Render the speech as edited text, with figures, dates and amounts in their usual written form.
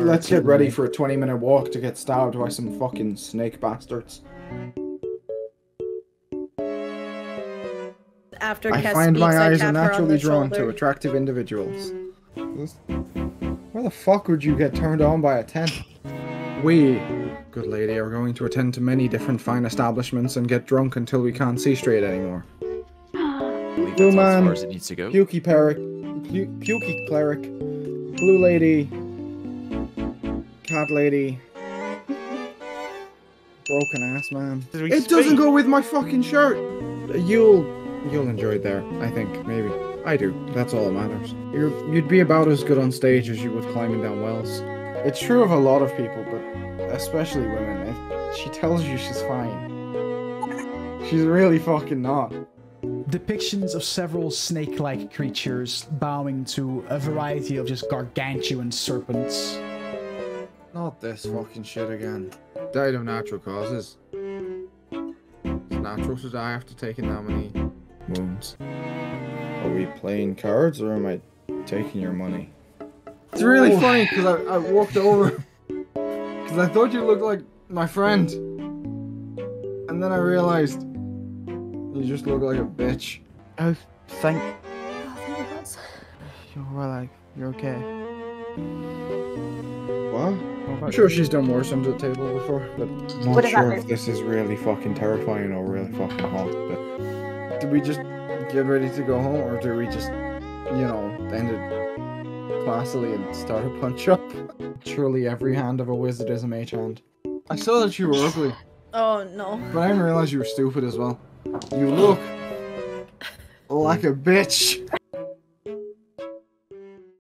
Let's get ready for a 20-minute walk to get stabbed by some fucking snake bastards. After I find my eyes are naturally drawn to attractive individuals. Why the fuck would you get turned on by a tent? We, good lady, are going to attend to many different fine establishments and get drunk until we can't see straight anymore. Blue man, pukey cleric, blue lady, cat lady, broken ass man. It doesn't go with my fucking shirt! You'll enjoy it there, I think, maybe. I do, that's all that matters. You'd be about as good on stage as you would climbing down wells. It's true of a lot of people, but especially women. If she tells you she's fine, she's really fucking not. Depictions of several snake-like creatures bowing to a variety of just gargantuan serpents. Not this fucking shit again. Died of natural causes. It's natural to die after taking that many wounds. Are we playing cards or am I taking your money? It's really funny because I walked over because I thought you looked like my friend, and then I realized you just look like a bitch. Oh, thank you. Oh, you're alright, you're okay. What? I'm sure she's done worse under the table before, but I'm not sure if this is really fucking terrifying or really fucking hot. But do we just get ready to go home, or do we just, you know, end it classily and start a punch-up? Surely every hand of a wizard is a mage hand. I saw that you were ugly. Oh, no. But I didn't realize you were stupid as well. You look like a bitch.